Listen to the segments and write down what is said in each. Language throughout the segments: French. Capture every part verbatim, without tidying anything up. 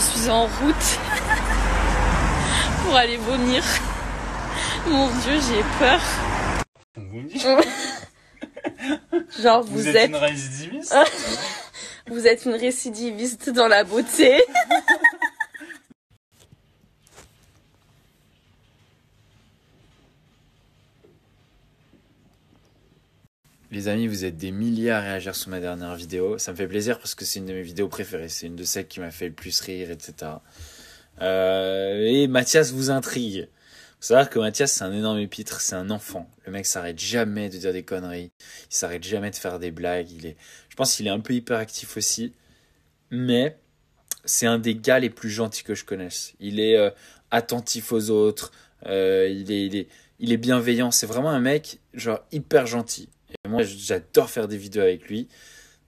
je suis en route pour aller vomir. Mon Dieu, j'ai peur. Genre vous, vous êtes, êtes une récidiviste. Vous êtes une récidiviste dans la beauté. Les amis, vous êtes des milliers à réagir sur ma dernière vidéo. Ça me fait plaisir parce que c'est une de mes vidéos préférées. C'est une de celles qui m'a fait le plus rire, et cetera. Euh, et Mathias vous intrigue. Faut savoir que Mathias, c'est un énorme épître. C'est un enfant. Le mec s'arrête jamais de dire des conneries. Il s'arrête jamais de faire des blagues. Il est... Je pense qu'il est un peu hyperactif aussi. Mais c'est un des gars les plus gentils que je connaisse. Il est euh, attentif aux autres. Euh, il est, il est, il est bienveillant. C'est vraiment un mec genre hyper gentil. Et moi, j'adore faire des vidéos avec lui.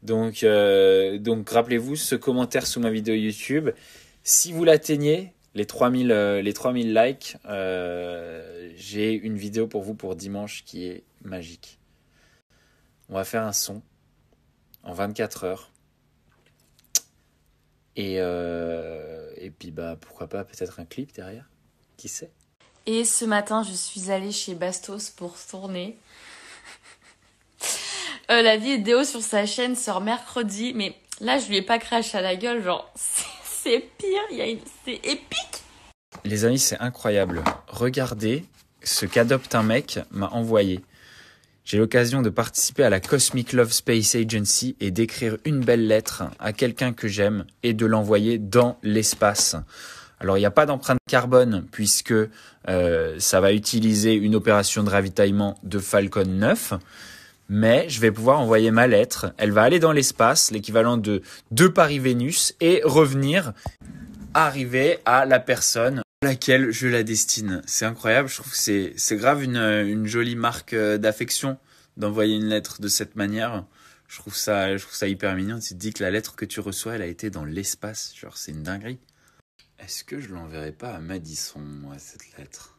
Donc, euh, donc rappelez-vous ce commentaire sous ma vidéo YouTube. Si vous l'atteignez, les trois mille, euh, les trois mille likes, euh, j'ai une vidéo pour vous pour dimanche qui est magique. On va faire un son en vingt-quatre heures. Et, euh, et puis, bah, pourquoi pas, peut-être un clip derrière. Qui sait? Et ce matin, je suis allée chez Bastos pour tourner. Euh, la vidéo sur sa chaîne sort mercredi, mais là, je lui ai pas craché à la gueule, genre, c'est pire, il y a une... c'est épique. Les amis, c'est incroyable. Regardez ce qu'Adopte un mec m'a envoyé. J'ai l'occasion de participer à la Cosmic Love Space Agency et d'écrire une belle lettre à quelqu'un que j'aime et de l'envoyer dans l'espace. Alors, il n'y a pas d'empreinte carbone puisque euh, ça va utiliser une opération de ravitaillement de Falcon neuf. Mais je vais pouvoir envoyer ma lettre. Elle va aller dans l'espace, l'équivalent de deux Paris-Vénus, et revenir, arriver à la personne à laquelle je la destine. C'est incroyable, je trouve que c'est, c'est grave une, une jolie marque d'affection d'envoyer une lettre de cette manière. Je trouve ça, je trouve ça hyper mignon. Tu te dis que la lettre que tu reçois, elle a été dans l'espace. Genre, c'est une dinguerie. Est-ce que je ne l'enverrai pas à Madison, moi, cette lettre ?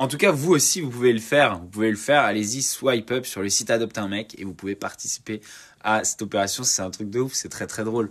En tout cas, vous aussi, vous pouvez le faire. Vous pouvez le faire. Allez-y, swipe up sur le site Adopte un mec et vous pouvez participer à cette opération. C'est un truc de ouf. C'est très, très drôle.